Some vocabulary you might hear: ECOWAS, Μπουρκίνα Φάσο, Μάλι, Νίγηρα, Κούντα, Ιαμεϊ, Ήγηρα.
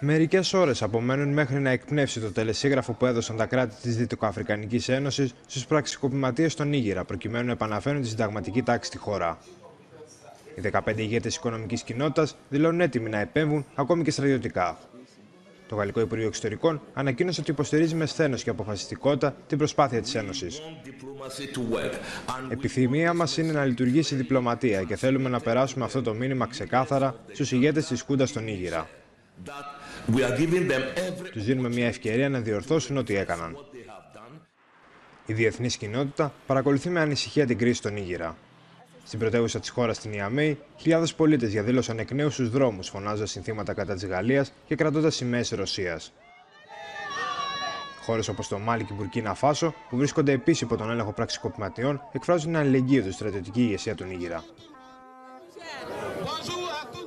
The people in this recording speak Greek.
Μερικές ώρες απομένουν μέχρι να εκπνεύσει το τελεσίγραφο που έδωσαν τα κράτη της Δυτικοαφρικανικής Ένωσης στους πραξικοπηματίες στον Ήγηρα, προκειμένου να επαναφέρουν τη συνταγματική τάξη στη χώρα. Οι 15 ηγέτες οικονομικής κοινότητας δηλώνουν έτοιμοι να επέμβουν ακόμη και στρατιωτικά. Το Γαλλικό Υπουργείο Εξωτερικών ανακοίνωσε ότι υποστηρίζει με σθένος και αποφασιστικότητα την προσπάθεια της Ένωσης. Επιθυμία μας είναι να λειτουργήσει η διπλωματία και θέλουμε να περάσουμε αυτό το μήνυμα ξεκάθαρα στους ηγέτες της Κούντα στον Ήγηρα. Τους δίνουμε μια ευκαιρία να διορθώσουν ό,τι έκαναν. Η διεθνής κοινότητα παρακολουθεί με ανησυχία την κρίση στον Ήγηρα. Στην πρωτεύουσα της χώρας, στην Ιαμεϊ, χιλιάδες πολίτες διαδήλωσαν εκ νέου στους δρόμους, φωνάζοντας συνθήματα κατά της Γαλλίας και κρατώντας σημαίες Ρωσίας. Χώρες όπως το Μάλι και η Μπουρκίνα Φάσο, που βρίσκονται επίσης υπό τον έλεγχο πραξικοπηματιών, εκφράζουν την αλληλεγγύη του στρατιωτική ηγεσία του Νίγηρα.